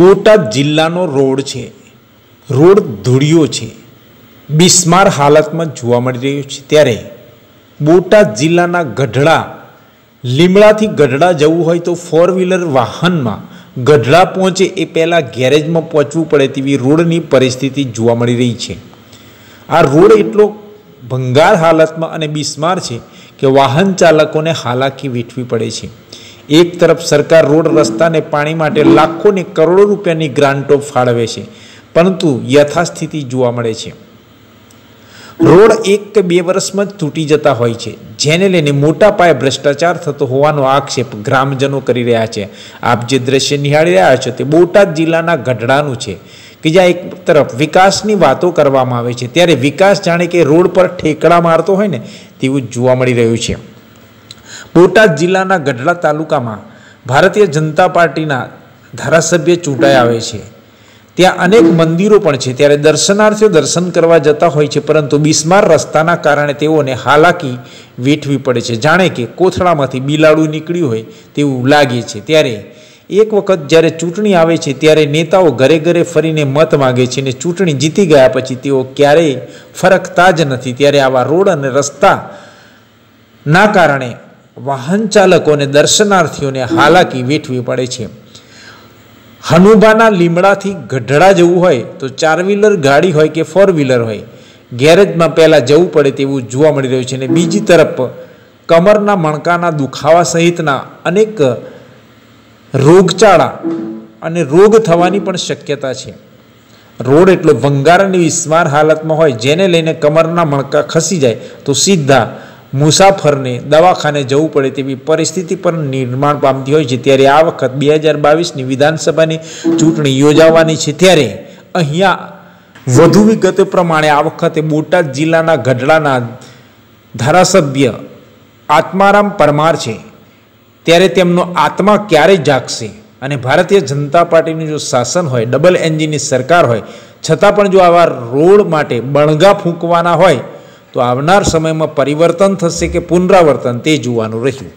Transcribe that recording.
બોટાદ જિલ્લાનો રોડ છે, રોડ ધૂળિયો છે, બિસ્માર હાલતમાં જોવા મળી રહ્યો છે। ત્યારે બોટાદ જિલ્લાના ગઢડા, લીમડાથી ગઢડા જવું હોય તો ફોર વ્હીલર વાહનમાં ગઢડા પહોંચે એ પહેલાં ગેરેજમાં પહોંચવું પડે તેવી રોડની પરિસ્થિતિ જોવા મળી રહી છે। આ રોડ એટલો ભંગાર હાલતમાં અને બિસ્માર છે કે વાહન ચાલકોને હાલાકી વેઠવી પડે છે। એક તરફ સરકાર રોડ, રસ્તાને પાણી માટે લાખો ને કરોડો રૂપિયાની ગ્રાન્ટો ફાળવે છે, પરંતુ યથાસ્થિતિ જોવા મળે છે। રોડ એક કે બે વર્ષમાં જ તૂટી જતા હોય છે, જેને લઈને મોટા પાયે ભ્રષ્ટાચાર થતો હોવાનો આક્ષેપ ગ્રામજનો કરી રહ્યા છે। આપ જે દ્રશ્ય નિહાળી રહ્યા છો તે બોટાદ જિલ્લાના ગઢડાનું છે કે જ્યાં એક તરફ વિકાસની વાતો કરવામાં આવે છે, ત્યારે વિકાસ જાણે કે રોડ પર ઠેકડા મારતો હોય ને તેવું જોવા મળી રહ્યું છે। બોટાદ જિલ્લાના ગઢડા તાલુકામાં ભારતીય જનતા પાર્ટીના ધારાસભ્ય ચૂંટાઈ આવે છે, ત્યાં અનેક મંદિરો પણ છે, ત્યારે દર્શનાર્થીઓ દર્શન કરવા જતા હોય છે, પરંતુ બિસ્માર રસ્તાના કારણે તેઓને હાલાકી વેઠવી પડે છે, જાણે કે કોથળામાંથી બિલાડું નીકળ્યું હોય તેવું લાગે છે। ત્યારે એક વખત જ્યારે ચૂંટણી આવે છે ત્યારે નેતાઓ ઘરે ઘરે ફરીને મત માગે છે અને ચૂંટણી જીતી ગયા પછી તેઓ ક્યારેય ફરકતા જ નથી। ત્યારે આવા રોડ અને રસ્તાના કારણે વાહન ચાલકોને, દર્શનાર્થીઓને હાલાકી વેઠવી પડે છે। હનુબાના લીમડાથી ગઢડા જવું હોય તો ચાર વ્હીલર ગાડી હોય કે ફોર વ્હીલર હોય, ગેરેજમાં પહેલાં જવું પડે તેવું જોવા મળી રહ્યું છે। અને બીજી તરફ કમરના મણકાના દુખાવા સહિતના અનેક રોગચાળા અને રોગ થવાની પણ શક્યતા છે। રોડ એટલો ભંગાર અને વિસ્માર હાલતમાં હોય જેને લઈને કમરના મણકા ખસી જાય તો સીધા મુસાફરને દવાખાને જવું પડે તેવી પરિસ્થિતિ પણ નિર્માણ પામતી હોય છે। ત્યારે આ વખત 2022ની વિધાનસભાની ચૂંટણી યોજાવાની છે, ત્યારે અહીંયા વધુ વિગત પ્રમાણે આ વખતે બોટાદ જિલ્લાના ગઢડાના ધારાસભ્ય આત્મારામ પરમાર છે, ત્યારે તેમનો આત્મા ક્યારે જાગશે? અને ભારતીય જનતા પાર્ટીનું જો શાસન હોય, ડબલ એન્જિનની સરકાર હોય, છતાં પણ જો આવા રોડ માટે બણગા ફૂંકવાના હોય તો આવનાર સમયમાં પરિવર્તન થશે કે પુનરાવર્તન, તે જોવાનું રહ્યું।